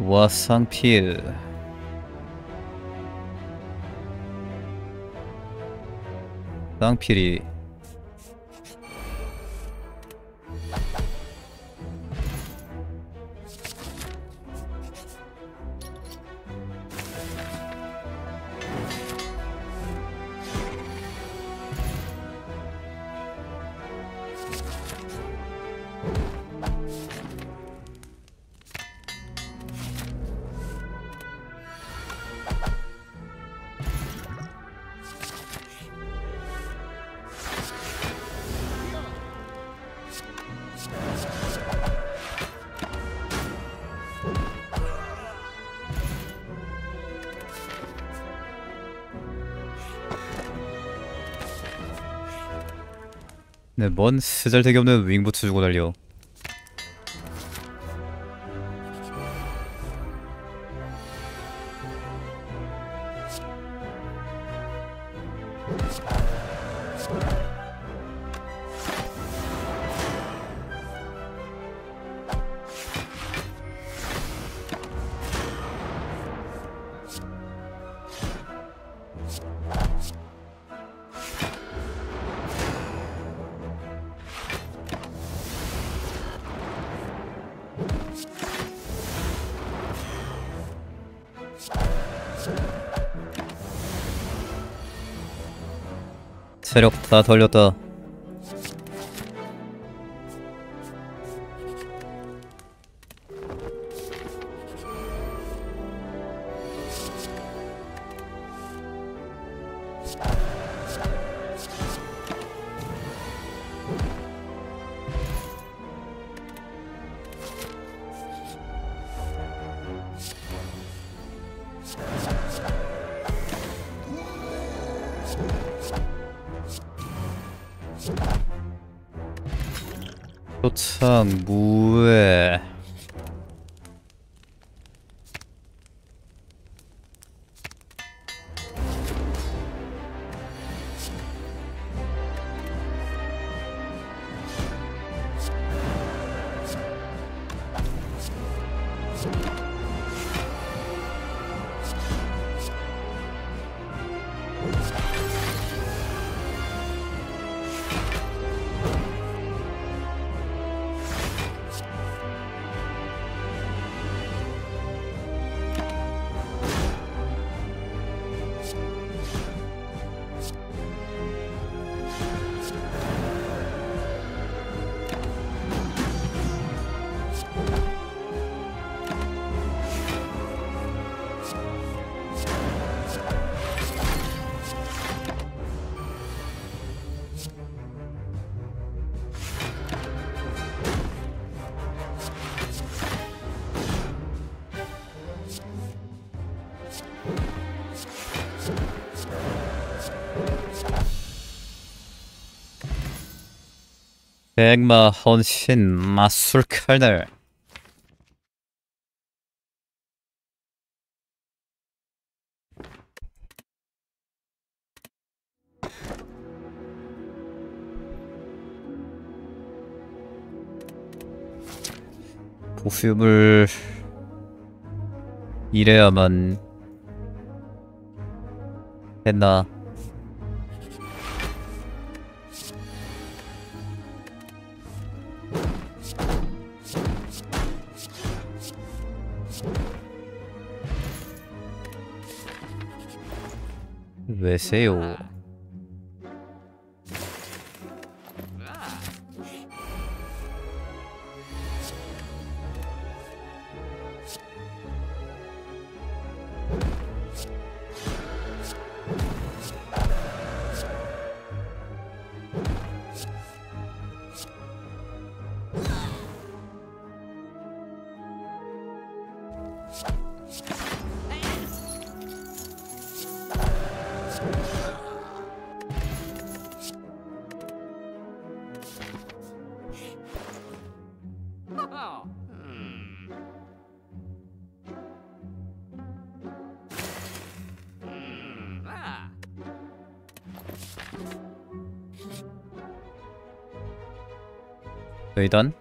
워상필. 쌍필이 네, 뭔 쓰잘데기 없는 윙부츠 주고 달려. 체력 다 털렸다. 참 무해. 백마 헌신 마술 칼날. 보습을 이래야만 했나? 왜세요? 일단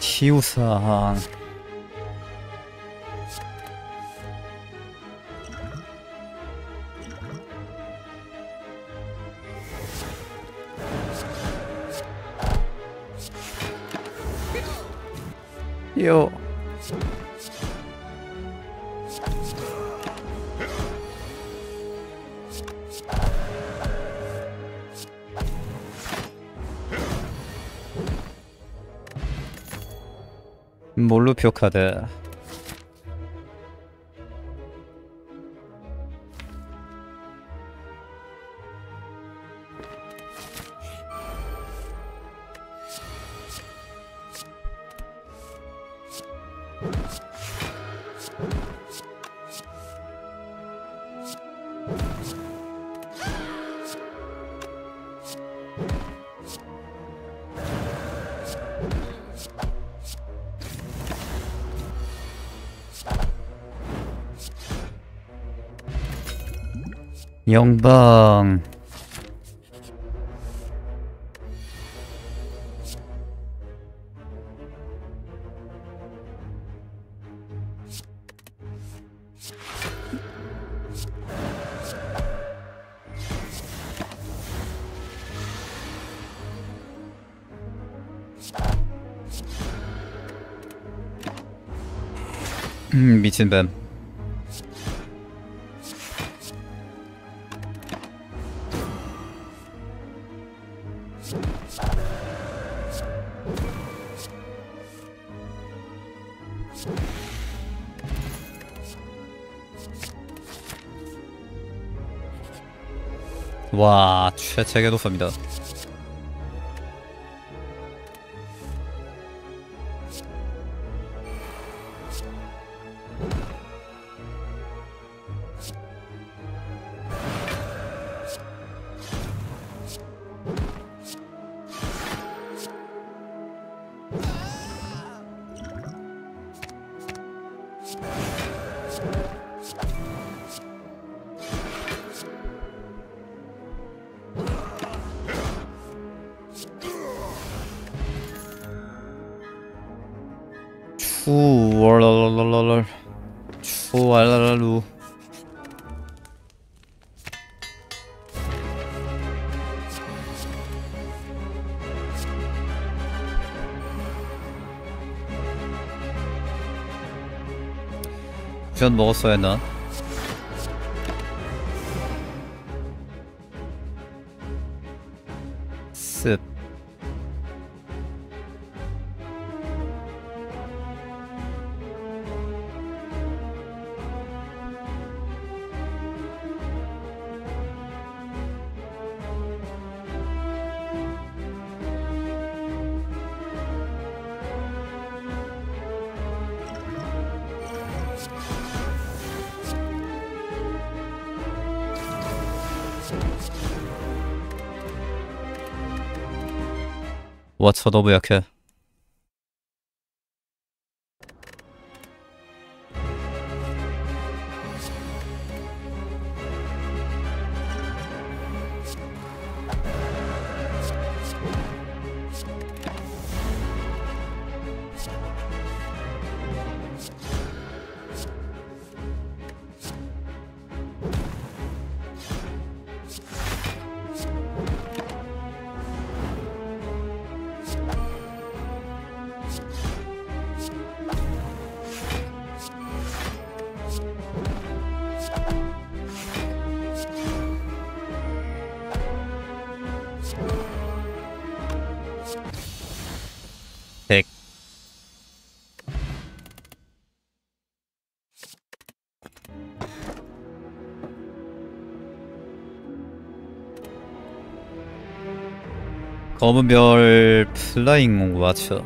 치우산 요 몰루표 카드 영방 미친뱀 와, 최적의 독서입니다. 월랄랄랄랄 추왈랄랄루 쿠션 먹었어야 했나? 씁 와차 너무 약해. 검은별 플라잉 와쳐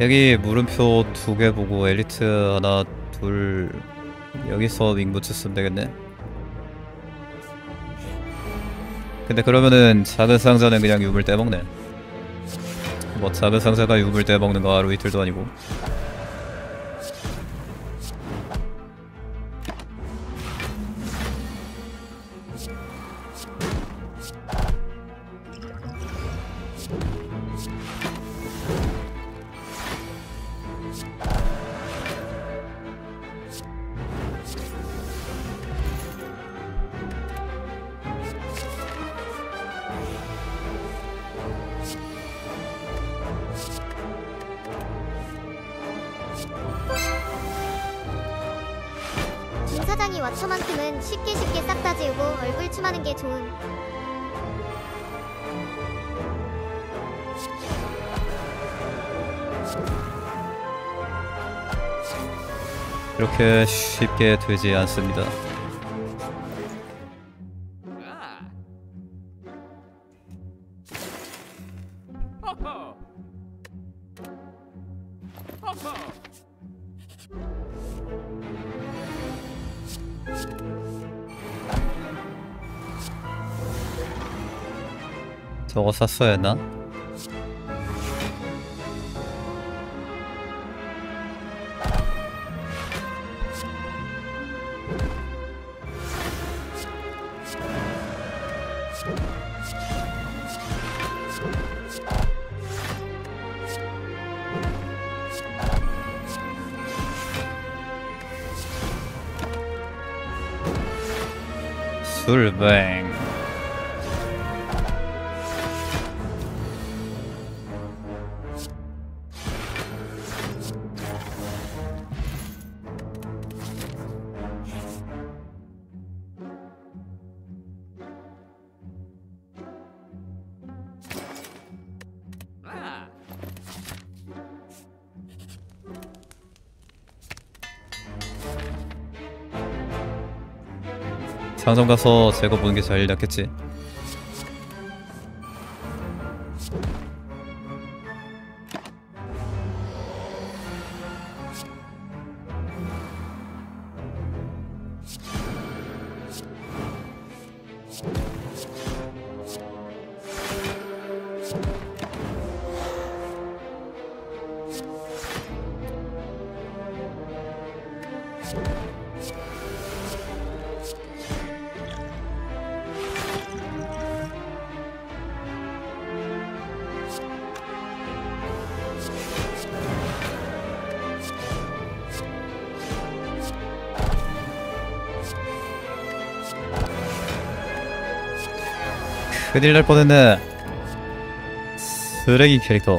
여기 물음표 2개 보고 엘리트 하나 둘 여기서 윙부츠 쓰면 되겠네. 근데 그러면은 작은 상자는 그냥 유물 떼먹네. 뭐 작은 상자가 유물 떼먹는 거 하루 이틀도 아니고. 사장이 왓처만큼은 쉽게 싹 다 지우고 얼굴 춤하는 게 좋은. 이렇게 쉽게 되지 않습니다. 저거 샀어야 했나? 술뱅 상점 가서 재고 보는 게 제일 낫겠지. 큰일 날 뻔했네. 쓰레기 캐릭터.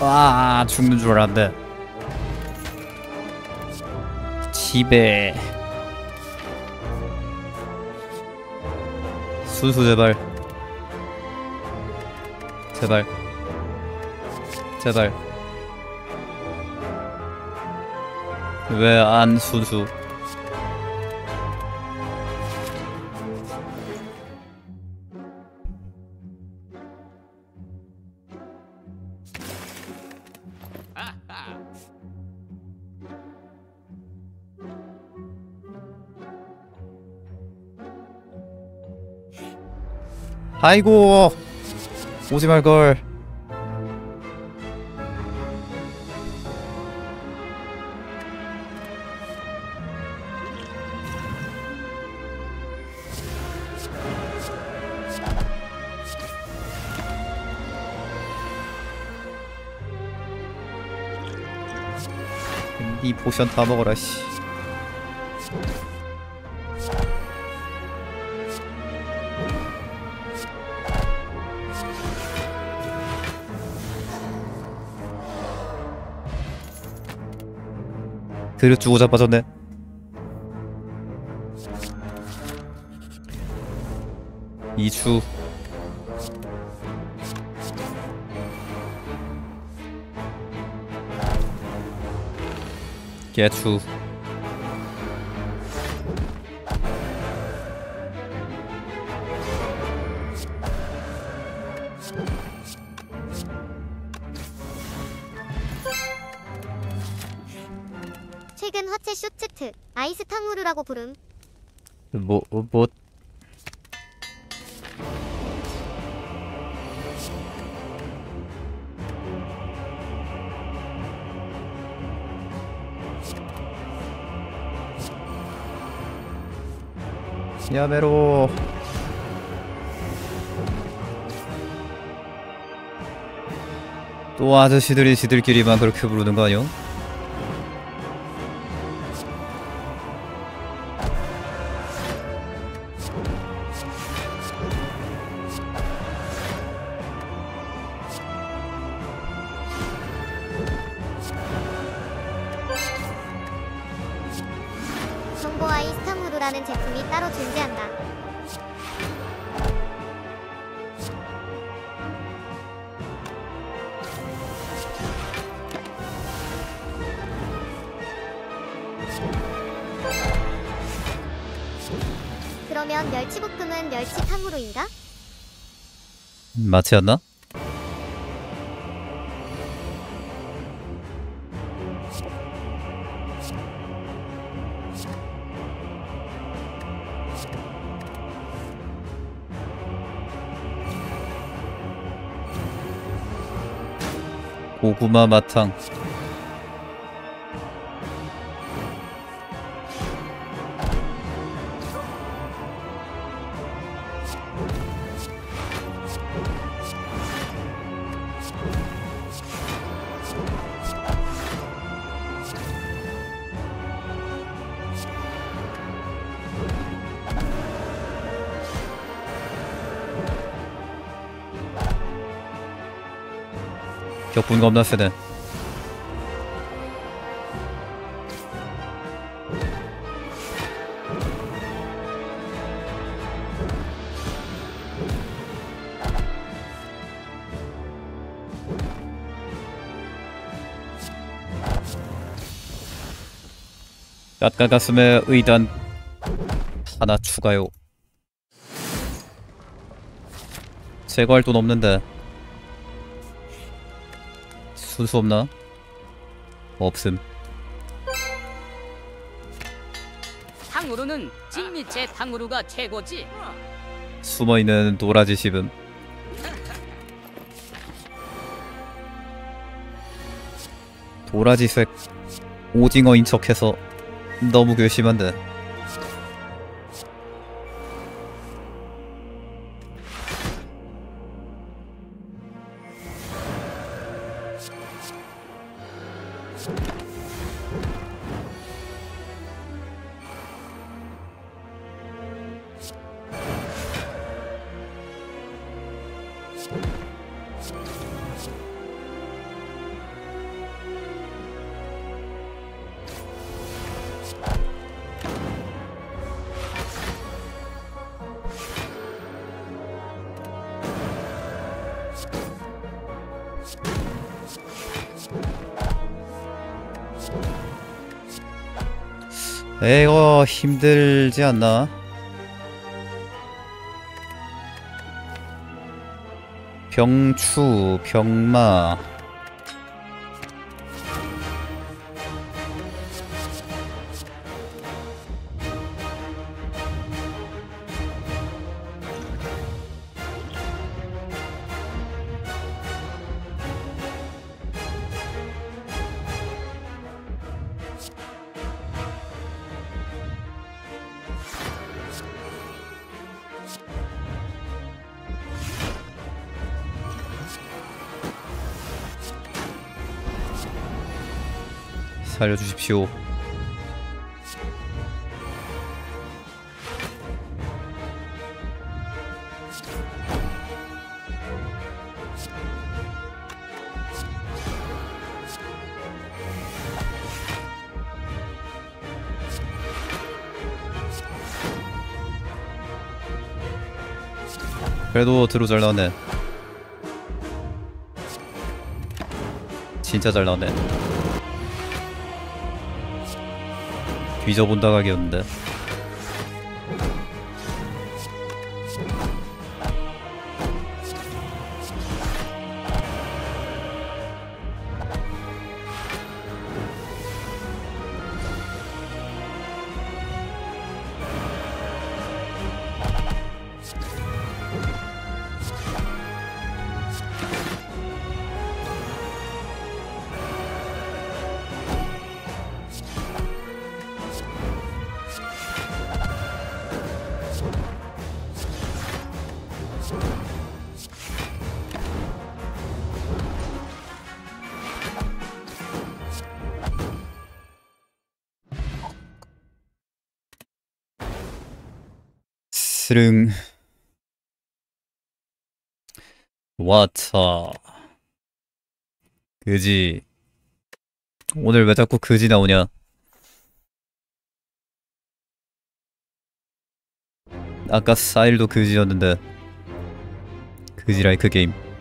와, 죽는 줄 알았는데. 집에 순수 제발 왜 안 순수. 아이고 오지 말걸. 이 포션 다 먹어라 씨. 드려 주고 자빠졌네. 이추 개추 최근 화채 슈츠트 아이스 탕후루라고 부름. 뭐 야메로. 또 아저씨들이 지들끼리만 그렇게 부르는 거 아니요? 정보와 이스탕후루라는 제품이 따로 존재한다. 그러면 멸치볶음은 멸치탕후루인가? 맞지 않나? 고구마 마탕. 격분 겁나 세네. 깎아 가슴에 의단 하나 추가요. 제거할 돈 없는데. 순수 없나? 없음. 탕후루는 진미채 탕후루가 최고지. 숨어있는 도라지 씹음. 도라지색 오징어인 척해서 너무 괘씸한데. 에이거 힘들지 않나? 병추, 병마. 살려주십시오. 그래도 드루 잘 나왔네. 진짜 잘 나왔네. 뒤져본다 각이었는데. 스릉 와차 그지. 오늘 왜 자꾸 그지 나오냐. 아까 사일도 그지였는데. 그지 라이크 게임.